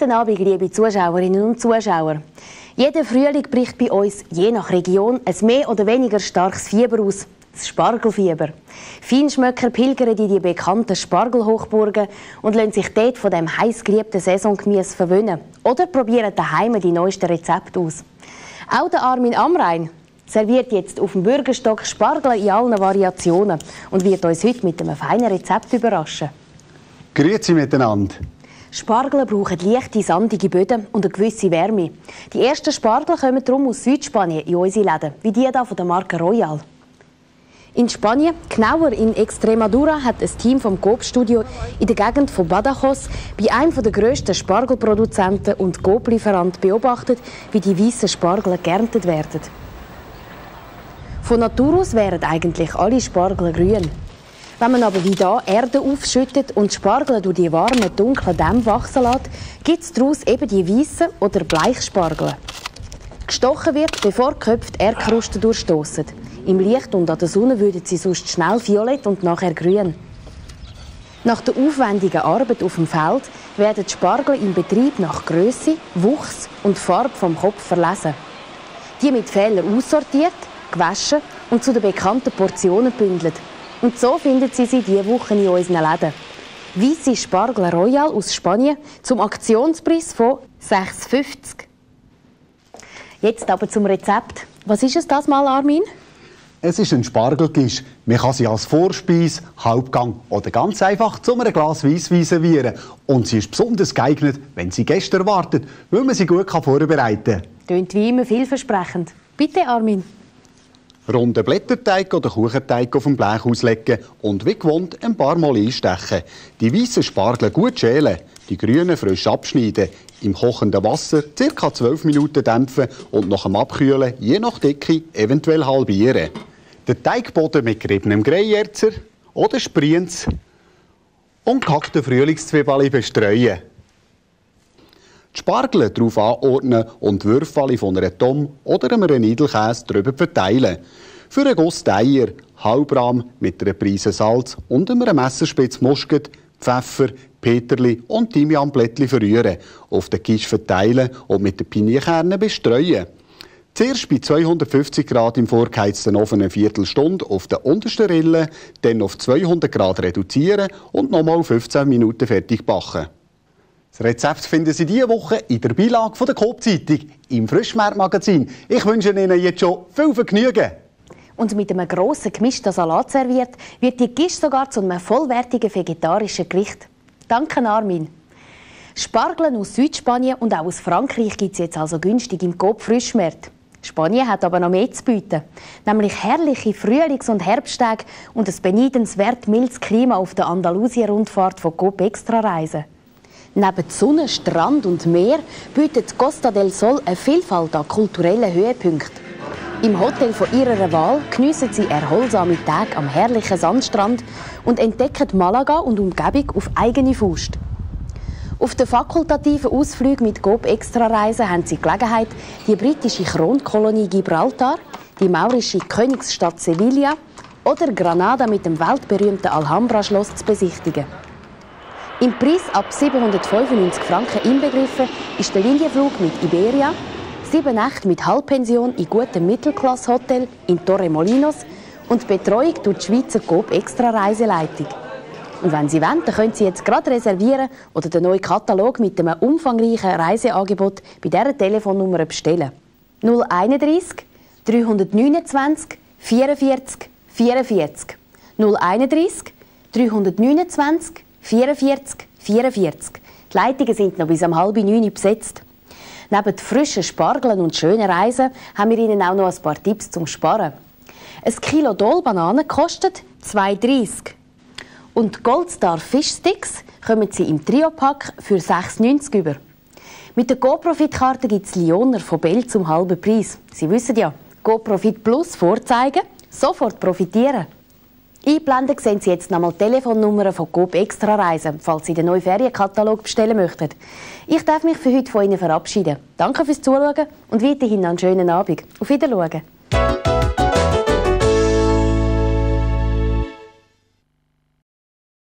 Guten Abend, liebe Zuschauerinnen und Zuschauer. Jeder Frühling bricht bei uns, je nach Region, ein mehr oder weniger starkes Fieber aus. Das Spargelfieber. Feinschmöcker pilgern in die bekannten Spargelhochburgen und lassen sich dort von dem heißgeliebten Saisongemüse verwöhnen. Oder probieren daheim die neuesten Rezepte aus. Auch der Armin Amrain serviert jetzt auf dem Bürgerstock Spargel in allen Variationen und wird uns heute mit einem feinen Rezept überraschen. Grüezi miteinander! Spargel brauchen leichte, sandige Böden und eine gewisse Wärme. Die ersten Spargel kommen darum aus Südspanien in unsere Läden, wie die hier von der Marke Royal. In Spanien, genauer in Extremadura, hat ein Team vom GoP-Studio in der Gegend von Badajoz bei einem der grössten Spargelproduzenten und GoP-Lieferanten beobachtet, wie die weißen Spargel geerntet werden. Von Natur aus wären eigentlich alle Spargel grün. Wenn man aber wie hier Erde aufschüttet und Spargel durch die warmen, dunklen Dämme wachsen lässt, gibt es daraus eben die weißen oder Bleichspargel. Gestochen wird, bevor geköpft Erdkruste durchstossen. Im Licht und an der Sonne würden sie sonst schnell violett und nachher grün. Nach der aufwendigen Arbeit auf dem Feld werden die Spargel im Betrieb nach Grösse, Wuchs und Farbe vom Kopf verlesen. Die mit Fehlern aussortiert, gewaschen und zu den bekannten Portionen bündelt. Und so finden Sie sie diese Woche in unseren Läden. Weisse Spargel Royal aus Spanien zum Aktionspreis von 6,50 €. Jetzt aber zum Rezept. Was ist es das mal, Armin? Es ist ein Spargelgisch. Man kann sie als Vorspeise, Hauptgang oder ganz einfach zu einem Glas Weisswein servieren. Und sie ist besonders geeignet, wenn sie Gäste erwartet, weil man sie gut vorbereiten kann. Tönt wie immer vielversprechend. Bitte, Armin. Runden Blätterteig oder Kuchenteig auf dem Blech auslegen und wie gewohnt ein paar Mal einstechen. Die weißen Spargel gut schälen, die grünen frisch abschneiden, im kochenden Wasser ca. 12 Minuten dämpfen und nach dem Abkühlen je nach Dicke eventuell halbieren. Den Teigboden mit geriebenem Greyerzer oder Sprienz und gehackten Frühlingszwiebeln bestreuen. Die Spargel darauf anordnen und Würfel von einer Tom oder einem Niedelkäse drüber verteilen. Für einen Guss Eier, Halbrahm mit einer Prise Salz und einem Messerspitz Muskat, Pfeffer, Peterli und Thymianblättli verrühren, auf den Quiche verteilen und mit den Pinienkerne bestreuen. Zuerst bei 250 Grad im vorgeheizten Ofen eine Viertelstunde auf der untersten Rille, dann auf 200 Grad reduzieren und nochmal 15 Minuten fertig backen. Das Rezept finden Sie diese Woche in der Beilage der Coop-Zeitung im Frischmarktmagazin. Ich wünsche Ihnen jetzt schon viel Vergnügen. Und mit einem grossen gemischten Salat serviert, wird die Quiche sogar zu einem vollwertigen vegetarischen Gericht. Danke, Armin. Spargel aus Südspanien und auch aus Frankreich gibt es jetzt also günstig im Coop-Frischmarkt. Spanien hat aber noch mehr zu bieten, nämlich herrliche Frühlings- und Herbsttage und ein beneidenswert mildes Klima auf der Andalusien-Rundfahrt von Coop Extra-Reisen. Neben Sonne, Strand und Meer bietet Costa del Sol eine Vielfalt an kulturellen Höhepunkten. Im Hotel von ihrer Wahl geniessen Sie erholsame Tage am herrlichen Sandstrand und entdecken Malaga und Umgebung auf eigene Faust. Auf den fakultativen Ausflügen mit GoP Extra-Reisen haben Sie die Gelegenheit, die britische Kronkolonie Gibraltar, die maurische Königsstadt Sevilla oder Granada mit dem weltberühmten Alhambra-Schloss zu besichtigen. Im Preis ab 795 Franken inbegriffen ist der Linienflug mit Iberia, 7 Nächte mit Halbpension in gutem Mittelklasse-Hotel in Torremolinos und Betreuung durch die Schweizer GoP Extra-Reiseleitung. Und wenn Sie wollen, dann können Sie jetzt gerade reservieren oder den neuen Katalog mit einem umfangreichen Reiseangebot bei dieser Telefonnummer bestellen. 031 329 44 44 031 329 44 44. Die Leitungen sind noch bis um 8:30 besetzt. Neben frischen Spargeln und schönen Reisen haben wir Ihnen auch noch ein paar Tipps zum Sparen. Ein Kilo Dol-Bananen kostet 2,30 €. Und Goldstar Fischsticks kommen Sie im Trio-Pack für 6,90 € über. Mit der GoProfit-Karte gibt es Lioner von Bell zum halben Preis. Sie wissen ja, GoProfit Plus vorzeigen, sofort profitieren. Einblenden sehen Sie jetzt nochmal die Telefonnummern von GoP Extra-Reisen, falls Sie den neuen Ferienkatalog bestellen möchten. Ich darf mich für heute von Ihnen verabschieden. Danke fürs Zuschauen und weiterhin einen schönen Abend. Auf Wiedersehen.